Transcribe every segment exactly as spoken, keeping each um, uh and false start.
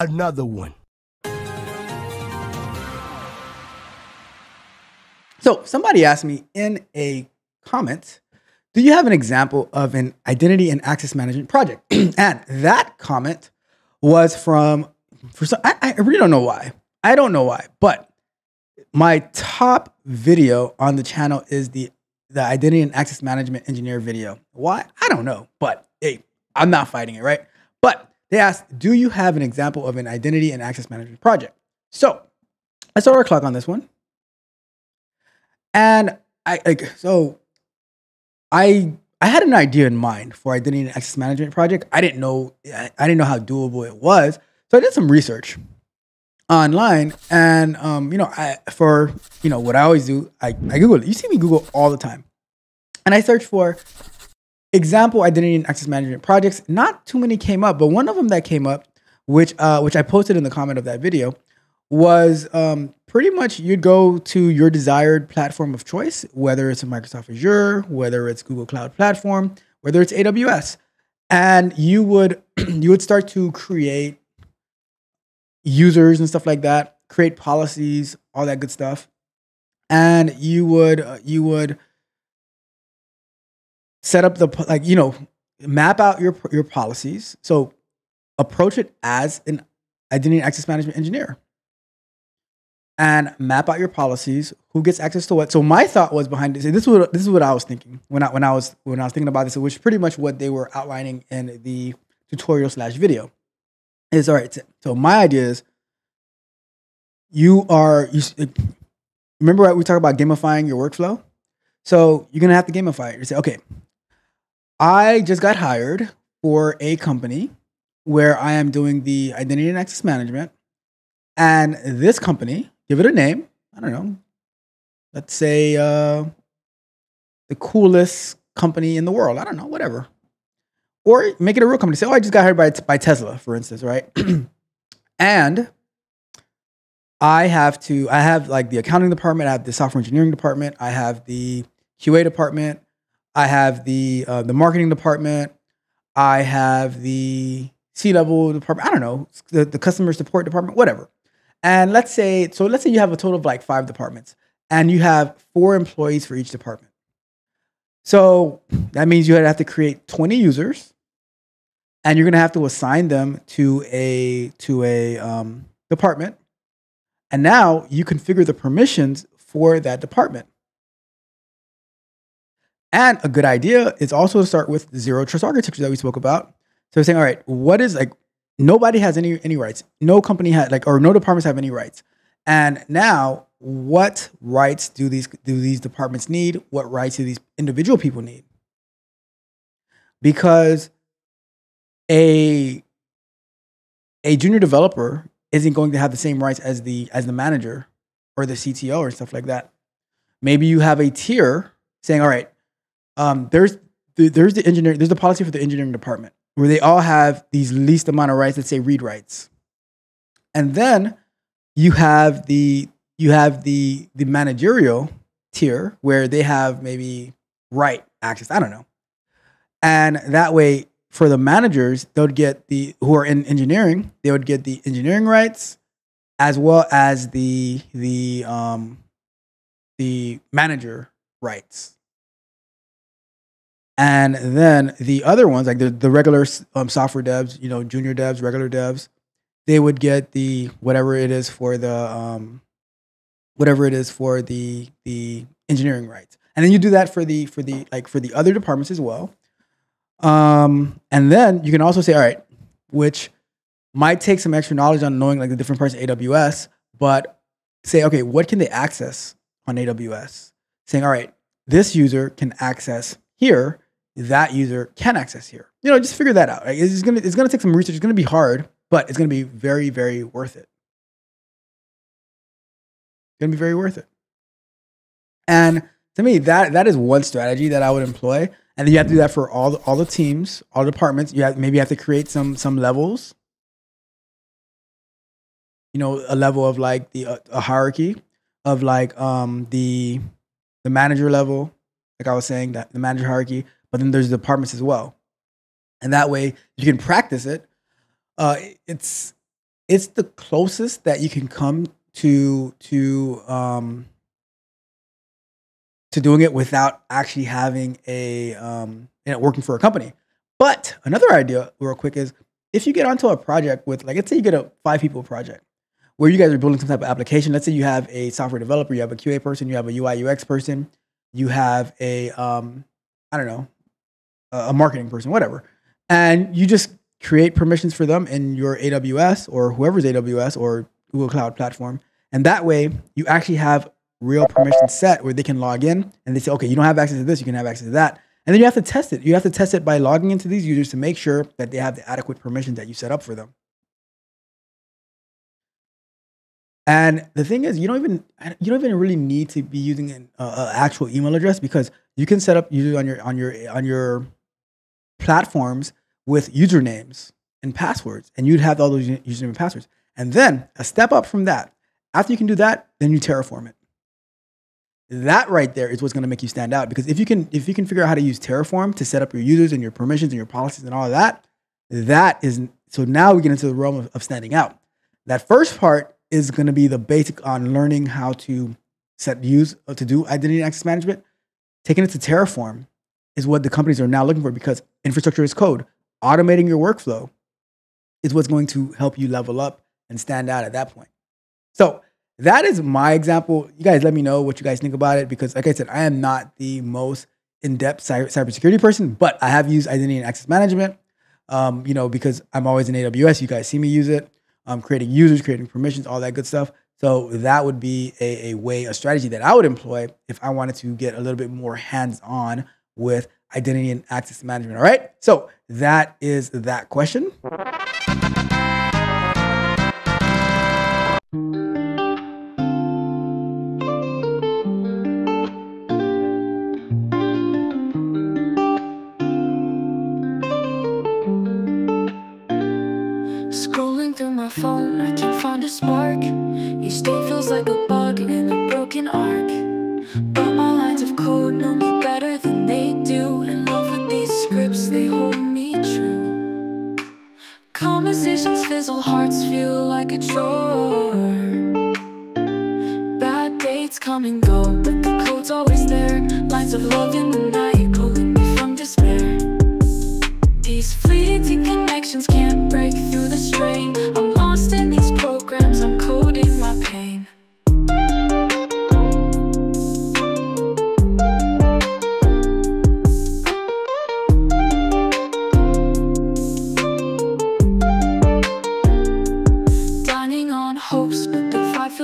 another one. So somebody asked me in a comment, do you have an example of an identity and access management project? And that comment was from, for some, I, I really don't know why. I don't know why, but my top video on the channel is the, the identity and access management engineer video. Why? I don't know, but hey, I'm not fighting it, right? But they asked, do you have an example of an identity and access management project? So I saw our clock on this one. And I like, so I I had an idea in mind for identity and access management project. I didn't know I, I didn't know how doable it was. So I did some research online, and um, you know, I for you know what I always do, I, I Google it. You see me Google all the time. And I searched for example identity and access management projects. Not too many came up, but one of them that came up, which uh, which I posted in the comment of that video, was um, pretty much you'd go to your desired platform of choice, whether it's Microsoft Azure, whether it's Google Cloud Platform, whether it's A W S, and you would you would start to create users and stuff like that, create policies, all that good stuff, and you would uh, you would set up the like you know map out your your policies. So approach it as an identity and access management engineer. And map out your policies. Who gets access to what? So my thought was behind this. And this was this is what I was thinking when I when I was when I was thinking about this, which is pretty much what they were outlining in the tutorial slash video. Is all right. So my idea is, you are you remember what we talk about gamifying your workflow. So you're gonna have to gamify it. You say, okay, I just got hired for a company where I am doing the identity and access management, and this company. Give it a name. I don't know. Let's say uh, the coolest company in the world. I don't know, whatever. Or make it a real company. Say, oh, I just got hired by, by Tesla, for instance, right? And I have to, I have like the accounting department, I have the software engineering department, I have the Q A department, I have the, uh, the marketing department, I have the C-level department, I don't know, the, the customer support department, whatever. And let's say, so let's say you have a total of like five departments and you have four employees for each department. So that means you have to create twenty users and you're going to have to assign them to a, to a um, department. And now you configure the permissions for that department. And a good idea is also to start with zero trust architecture that we spoke about. So we're saying, all right, what is like, nobody has any, any rights. No company had like, or no departments have any rights. And now what rights do these, do these departments need? What rights do these individual people need? Because a, a junior developer isn't going to have the same rights as the, as the manager or the C T O or stuff like that. Maybe you have a tier saying, all right, um, there's, the, there's the engineering, there's the policy for the engineering department, where they all have these least amount of rights, let's say read rights. And then you have the you have the the managerial tier where they have maybe right access, I don't know. And that way for the managers, they would get the who are in engineering, they would get the engineering rights as well as the the um the manager rights. And then the other ones, like the, the regular um, software devs, you know, junior devs, regular devs, they would get the whatever it is for the um, whatever it is for the the engineering rights. And then you do that for the for the like for the other departments as well. Um, and then you can also say, all right, which might take some extra knowledge on knowing like the different parts of A W S, but say, okay, what can they access on A W S? Saying, all right, this user can access here. That user can access here. You know, just figure that out. Right? It's gonna, it's gonna take some research. It's gonna be hard, but it's gonna be very, very worth it. It's gonna be very worth it. And to me, that that is one strategy that I would employ. And then you have to do that for all the, all the teams, all departments. You have maybe you have to create some some levels. You know, a level of like the uh, a hierarchy of like um, the the manager level. Like I was saying, that the manager hierarchy, but then there's the departments as well. And that way you can practice it. Uh, it's, it's the closest that you can come to to um, to doing it without actually having a um, you know, working for a company. But another idea, real quick, is if you get onto a project with, like, let's say you get a five people project where you guys are building some type of application. Let's say you have a software developer, you have a Q A person, you have a U I U X person, you have a um, I don't know, a marketing person, whatever, and you just create permissions for them in your A W S or whoever's A W S or Google Cloud Platform. And that way you actually have real permissions set where they can log in and they say, okay, you don't have access to this, you can have access to that. And then you have to test it. You have to test it by logging into these users to make sure that they have the adequate permissions that you set up for them. And the thing is, you don't even, you don't even really need to be using an uh, actual email address, because you can set up users on your, on your, on your platforms with usernames and passwords, and you'd have all those usernames and passwords. And then a step up from that, after you can do that, then you Terraform it. That right there is what's going to make you stand out, because if you can, if you can figure out how to use Terraform to set up your users and your permissions and your policies and all of that, that is, so now we get into the realm of, of standing out. That first part is going to be the basic on learning how to set use to do identity and access management. Taking it to Terraform is what the companies are now looking for, because infrastructure is code. Automating your workflow is what's going to help you level up and stand out at that point. So that is my example. You guys let me know what you guys think about it, because like I said, I am not the most in-depth cyber cybersecurity person, but I have used identity and access management, um, you know, because I'm always in A W S. You guys see me use it, um, creating users, creating permissions, all that good stuff. So that would be a, a way, a strategy that I would employ if I wanted to get a little bit more hands-on with identity and access management. All right. So that is that question. Scrolling through my phone, I can't find a spark. Each day feels like a bug in a broken arc. But my lines of code know me better than they do. In love with these scripts, they hold me true. Conversations fizzle, hearts feel like a chore. Bad dates come and go, but the code's always there. Lines of love in the night, calling me from despair. These fleeting connections can't break through the strain. I'm lost in these programs, I'm coding my pain.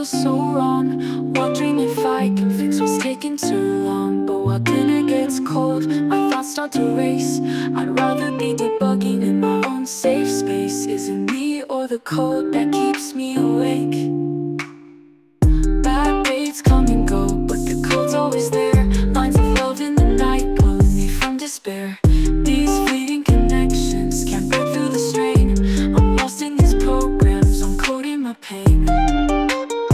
So wrong, wondering if I can fix what's taking too long. But while dinner gets cold, my thoughts start to race. I'd rather be debugging in my own safe space. Is it me or the code that keeps me awake? Bad dates come and go, but the code's always there. Lines of love in the night, calling me from despair. These fleeting connections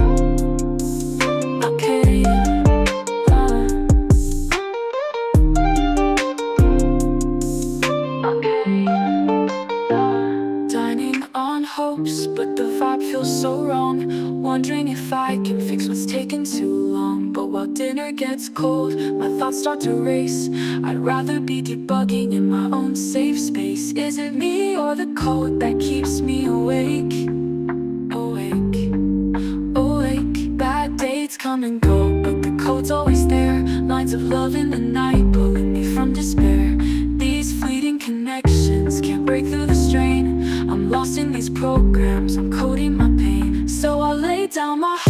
can't break through the strain. I'm lost in these programs, I'm coding my pain. But the vibe feels so wrong, wondering if I can fix what's taking too long. But while dinner gets cold, my thoughts start to race. I'd rather be debugging in my own safe space. Is it me or the code that keeps me awake? Awake, awake. Bad dates come and go, but the code's always there. Lines of love in the night, pulling me from despair. These fleeting connections can't break through the strain. I'm lost in these programs, I'm coding my pain. So I lay down my heart.